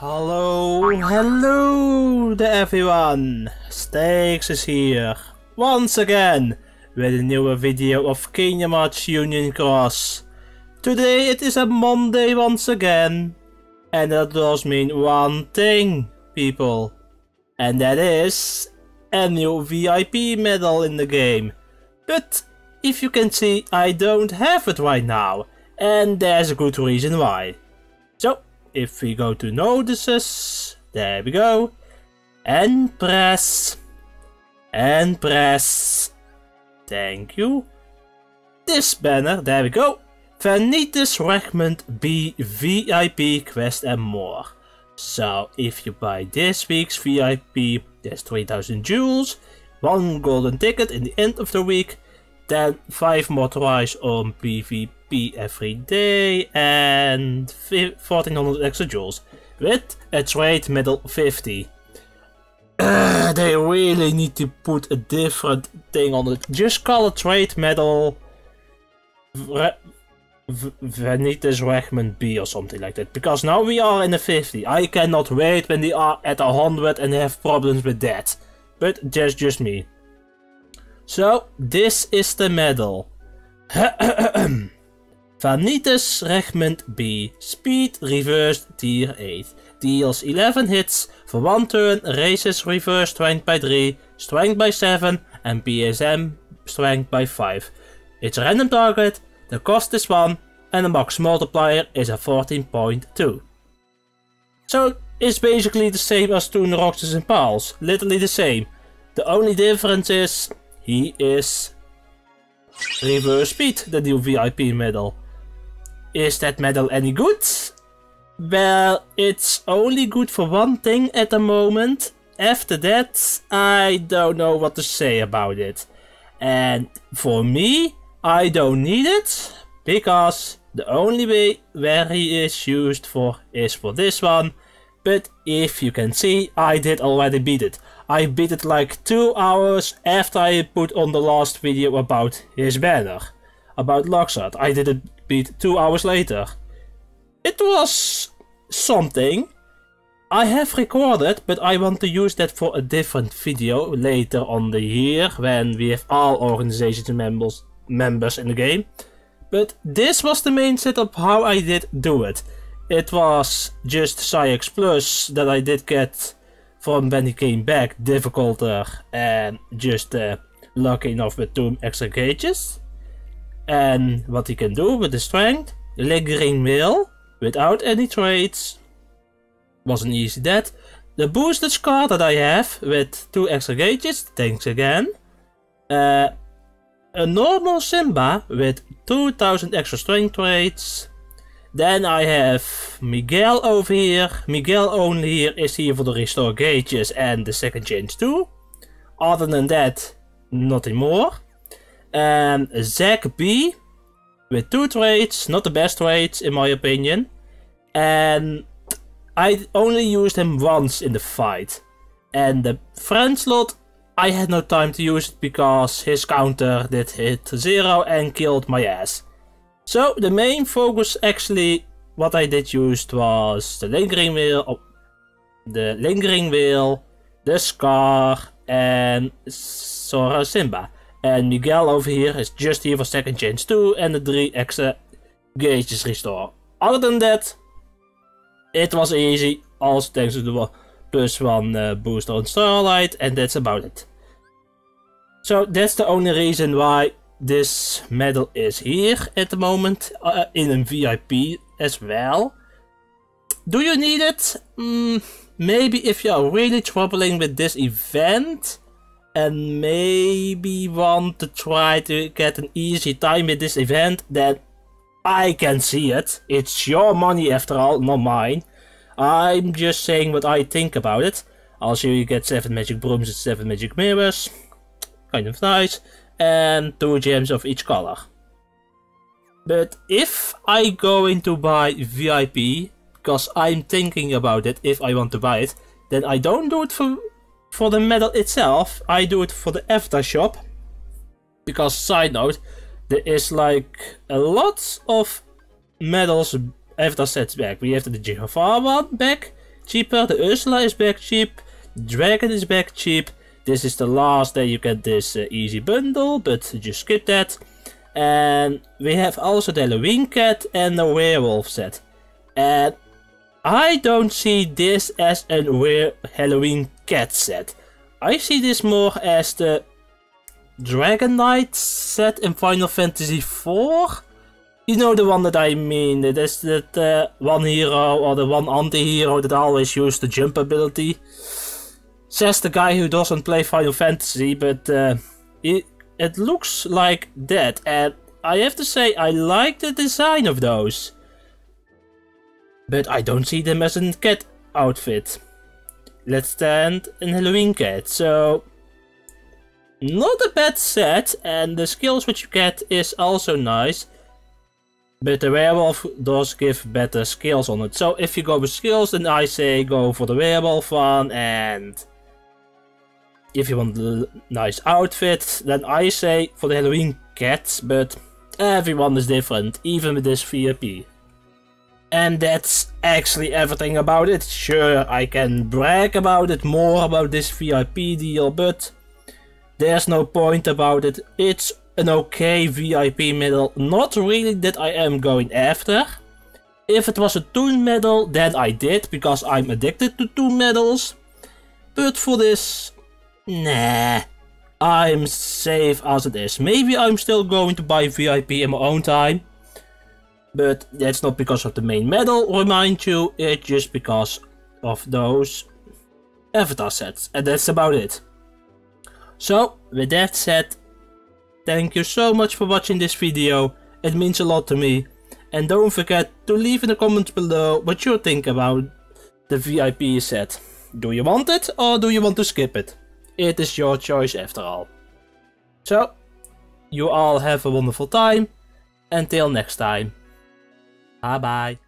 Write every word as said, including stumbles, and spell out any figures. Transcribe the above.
Hallo, hello to everyone! Steeghs is here, once again, with a new video of Kingdom Hearts Union Cross. Today it is a Monday once again, and that does mean one thing, people. And that is a new V I P medal in the game. But if you can see, I don't have it right now, and there's a good reason why. So, if we go to notices, there we go, and press, and press, thank you, this banner, there we go, Vanitas Remnant B V I P quest and more. So if you buy this week's V I P, there's three thousand jewels, one golden ticket in the end of the week, then five more tries on PvP every day and fourteen hundred extra jewels with a trade medal fifty. Uh, they really need to put a different thing on it. Just call it trade medal Vanitas Remnant B or something like that, because now we are in the fifty. I cannot wait when they are at one hundred and have problems with that, but that's just me. So, this is the medal. Vanitas Remnant B, Speed Reversed Tier eight, deals eleven hits for one turn, raises Reverse Strength by three, Strength by seven and P S M Strength by five. It's a random target, the cost is one and the max multiplier is a fourteen point two. So, it's basically the same as Toon Roxas and Pals, literally the same. The only difference is he is reverse speed, the new V I P medal. Is that medal any good? Well, it's only good for one thing at the moment. After that, I don't know what to say about it. And for me, I don't need it, because the only way where he is used for is for this one. But if you can see, I did already beat it. I beat it like two hours after I put on the last video about his banner, about Luxord. I did it beat two hours later. It was something. I have recorded, but I want to use that for a different video later on the year when we have all organization members members in the game. But this was the main setup how I did do it. It was just Saix Plus that I did get from when he came back difficulter, and just uh, lucky enough with two extra gauges. And what he can do with the strength, Lingering Mill, without any traits, wasn't easy that. The boosted scar that I have with two extra gauges, thanks again. Uh, a normal Simba with two thousand extra strength traits. Then I have Miguel over here. Miguel only here is here for the restore gauges and the second change too. Other than that, nothing more. And Zeke B with two traits, not the best traits in my opinion. And I only used him once in the fight. And the friend slot, I had no time to use it because his counter did hit zero and killed my ass. So the main focus actually what I did used was the lingering wheel, oh, the lingering wheel, the scar and Sora Simba. And Miguel over here is just here for second change two and the three extra gauges restore. Other than that, it was easy, also thanks to the plus one uh, booster on Starlight, and that's about it. So that's the only reason why this medal is here at the moment, uh, in a V I P as well. Do you need it? Mm, maybe if you are really troubling with this event and maybe want to try to get an easy time with this event, then I can see it. It's your money after all, not mine. I'm just saying what I think about it. Also you get seven magic brooms and seven magic mirrors, kind of nice. And two gems of each color. But if I going to buy V I P, because I'm thinking about it, if I want to buy it, then I don't do it for, for the medal itself. I do it for the after shop. Because side note, there is like a lot of medals Avatar set's back. We have the Jehovah one back cheaper. The Ursula is back cheap. Dragon is back cheap. This is the last day you get this uh, easy bundle, but just skip that. And we have also the Halloween cat and the werewolf set. And I don't see this as a were Halloween cat set. I see this more as the Dragon Knight set in Final Fantasy four. You know the one that I mean, that is that uh, one hero or the one anti-hero that always used the jump ability. Says the guy who doesn't play Final Fantasy, but uh, it, it looks like that. And I have to say, I like the design of those. But I don't see them as a cat outfit. Let's stand in Halloween cat, so... Not a bad set, and the skills which you get is also nice. But the werewolf does give better skills on it. So if you go with skills, then I say go for the werewolf one. And if you want a nice outfit, then I say for the Halloween cat. But everyone is different, even with this V I P. And that's actually everything about it. Sure, I can brag about it more about this V I P deal, but there's no point about it. It's an okay V I P medal, not really that I am going after. If it was a Toon medal, then I did, because I'm addicted to Toon medals. But for this, nah, I'm safe as it is. Maybe I'm still going to buy V I P in my own time. But that's not because of the main medal, remind you, it's just because of those avatar sets. And that's about it. So, with that said, thank you so much for watching this video, it means a lot to me. And don't forget to leave in the comments below what you think about the V I P set. Do you want it or do you want to skip it? It is your choice after all. So, you all have a wonderful time, until next time. Bye bye.